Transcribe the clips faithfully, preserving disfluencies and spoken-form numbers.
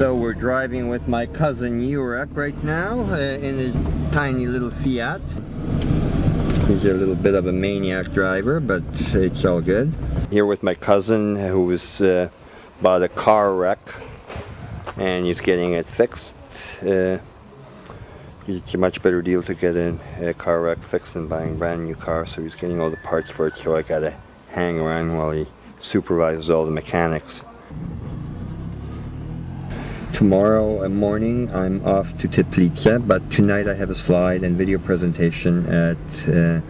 So we're driving with my cousin Yurek right now uh, in his tiny little Fiat. He's a little bit of a maniac driver, but it's all good. Here with my cousin who was uh, about a car wreck, and he's getting it fixed. Uh, it's a much better deal to get a, a car wreck fixed than buying a brand new car, so he's getting all the parts for it, so I gotta hang around while he supervises all the mechanics. Tomorrow morning I'm off to Teplice, but tonight I have a slide and video presentation at uh,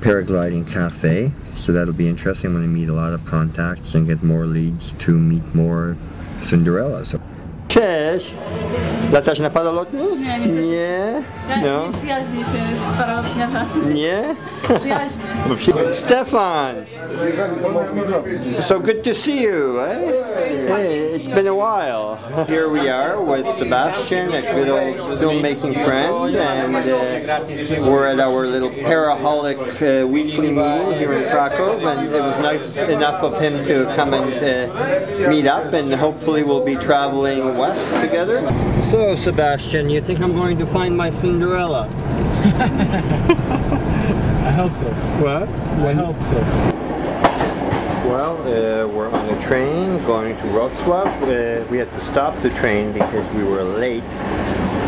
Paragliding Cafe, so that'll be interesting. I'm going to meet a lot of contacts and get more leads to meet more Cinderellas. Cześć! Latasz na paralotni? Nie, niestety. Nie? No. Nie przyjaźni się z paralotniami. Nie? Przyjaźni. Stefan! So good to see you, eh? Hey, it's been a while. Here we are with Sebastian, a good old filmmaking friend, and uh, we're at our little paraholic uh, weekly meeting here in Krakow, and it was nice enough of him to come and uh, meet up, and hopefully we'll be traveling west together. So Sebastian, you think I'm going to find my Cinderella? I hope so. What? I hope so. Well, uh, we're on a train going to Wroclaw. Uh, we had to stop the train because we were late.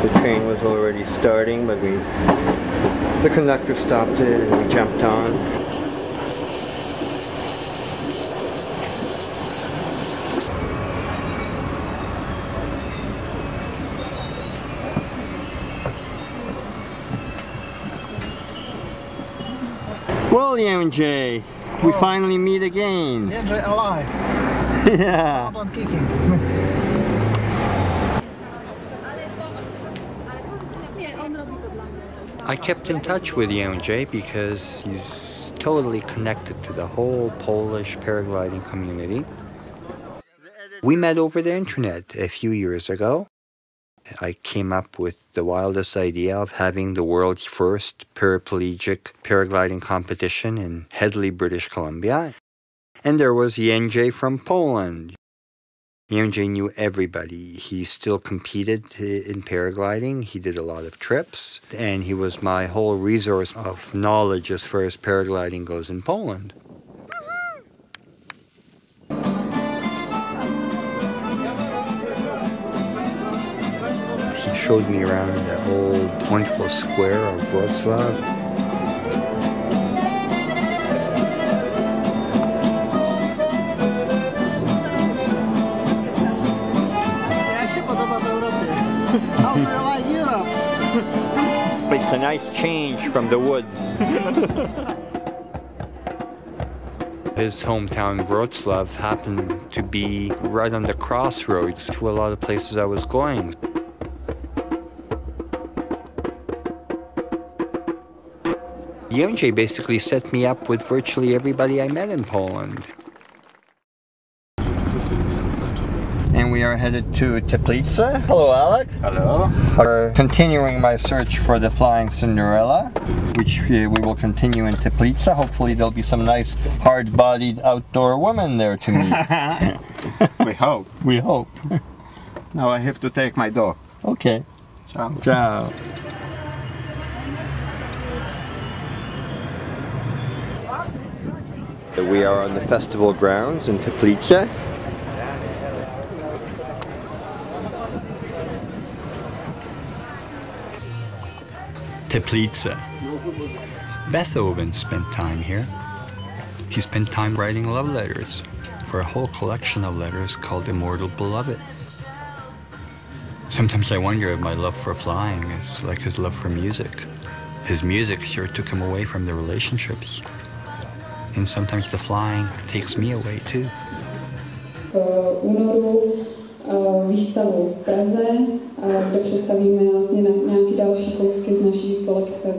The train was already starting, but we, the conductor stopped it and we jumped on. Well, Jan J, we oh. finally meet again. Jan J alive. Yeah. Sound on kicking. I kept in touch with Jan J because he's totally connected to the whole Polish paragliding community. We met over the internet a few years ago. I came up with the wildest idea of having the world's first paraplegic paragliding competition in Hedley, British Columbia. And there was Jan J from Poland. Jan J knew everybody. He still competed in paragliding. He did a lot of trips. And he was my whole resource of knowledge as far as paragliding goes in Poland. Showed me around the old wonderful square of Wroclaw. It's a nice change from the woods. His hometown Wroclaw happened to be right on the crossroads to a lot of places I was going. Jan J basically set me up with virtually everybody I met in Poland. And we are headed to Teplice. Hello, Alec. Hello. We're continuing my search for the Flying Cinderella, which we will continue in Teplice. Hopefully there'll be some nice, hard-bodied outdoor women there to meet. We hope. We hope. Now I have to take my dog. Okay. Ciao. Ciao. We are on the festival grounds in Teplice. Teplice. Beethoven spent time here. He spent time writing love letters for a whole collection of letters called Immortal Beloved. Sometimes I wonder if my love for flying is like his love for music. His music sure took him away from the relationships. And sometimes the flying takes me away too. V únoru výstavu v Praze, kde představíme vlastně nějaký další kousky z naší kolekce.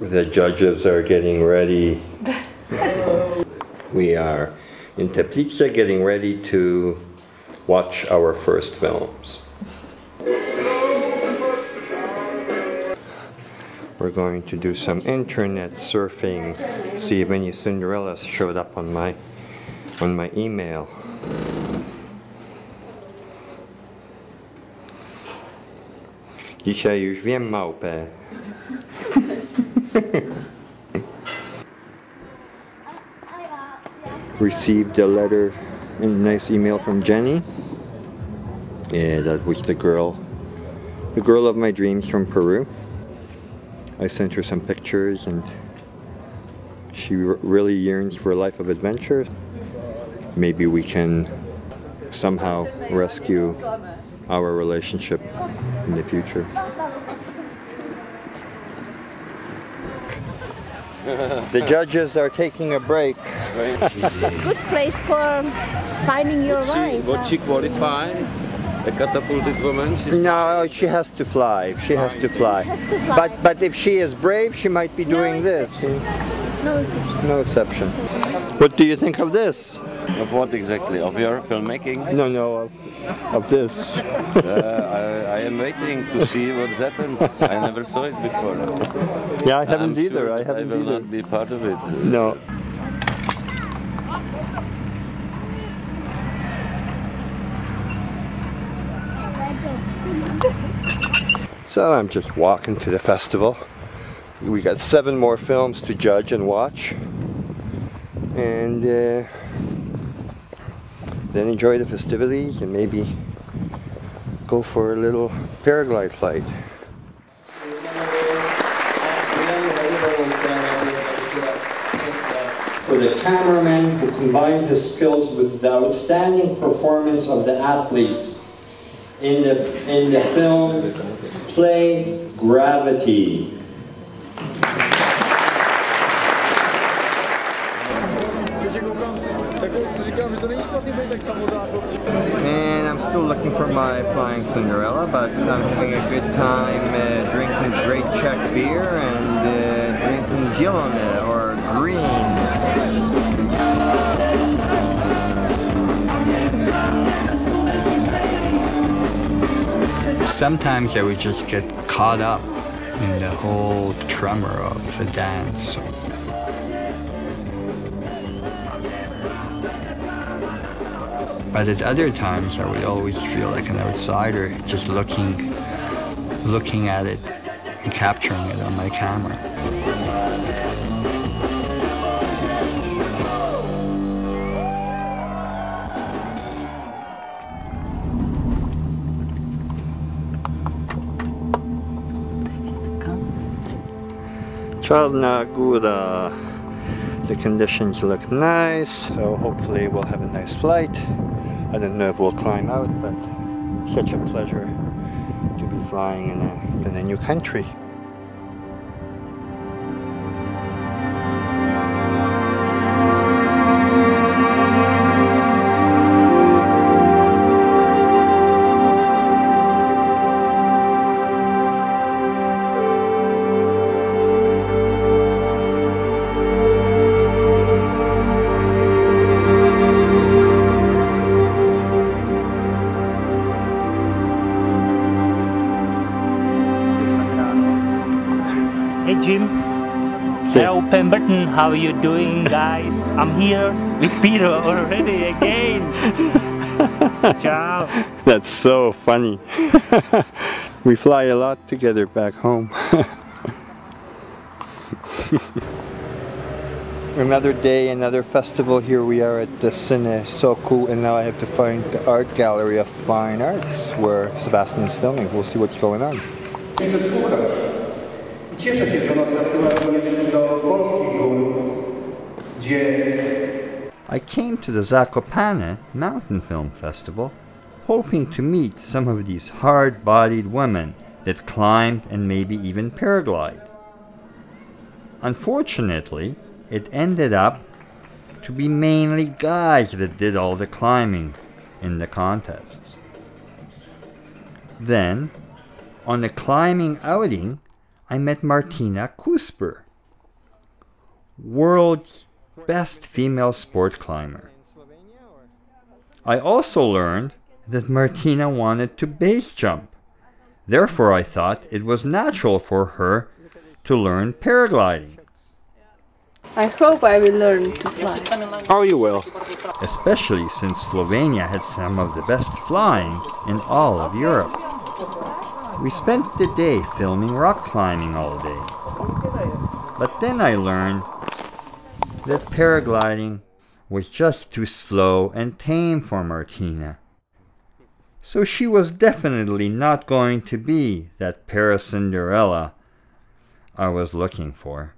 The judges are getting ready. We are in Teplice getting ready to watch our first films. We're going to do some internet surfing, see if any Cinderellas showed up on my on my email. Dzisiaj już wiem małpę. Received a letter, a nice email from Jenny. Yeah, that was the girl. The girl of my dreams from Peru. I sent her some pictures and she really yearns for a life of adventure. Maybe we can somehow rescue our relationship in the future. The judges are taking a break. Good place for finding your wife. Would she qualify? A catapulted woman? She's no, she has to fly. She has to fly. has to fly. But but if she is brave, she might be doing no this. No exception. No exception. What do you think of this? Of what exactly? Of your filmmaking? No, no, of, of this. uh, I, I am waiting to see what happens. I never saw it before. Yeah, I haven't I'm either. Sure I haven't I will either. not be part of it. No. So I'm just walking to the festival. We got seven more films to judge and watch, and uh, then enjoy the festivities and maybe go for a little paraglide flight. For the cameraman who combined his skills with the outstanding performance of the athletes in the in the film play Gravity. And I'm still looking for my flying Cinderella, but I'm having a good time uh, drinking great Czech beer and uh, drinking Dielone or green. Sometimes I would just get caught up in the whole tremor of the dance. But at other times, I would always feel like an outsider, just looking, looking at it and capturing it on my camera. Charna Gura. The conditions look nice, so hopefully we'll have a nice flight. I don't know if we'll climb out, but such a pleasure to be flying in a, in a new country. Hello Pemberton, how are you doing guys? I'm here with Peter already again. Ciao. That's so funny. We fly a lot together back home. Another day, another festival. Here we are at the Cine Soku, and now I have to find the Art Gallery of Fine Arts where Sebastian is filming. We'll see what's going on. Cieszę się, że ona trafiła również do polskich gór, gdzie... I came to the Zakopane Mountain Film Festival hoping to meet some of these hard-bodied women that climbed and maybe even paraglide. Unfortunately, it ended up to be mainly guys that did all the climbing in the contests. Then, on the climbing outing, I met Martina Kusper, world's best female sport climber. I also learned that Martina wanted to base jump. Therefore, I thought it was natural for her to learn paragliding. I hope I will learn to fly. Oh, you will. Especially since Slovenia had some of the best flying in all of Europe. We spent the day filming rock climbing all day. But then I learned that paragliding was just too slow and tame for Martina. So she was definitely not going to be that PARACINDERELLA I was looking for.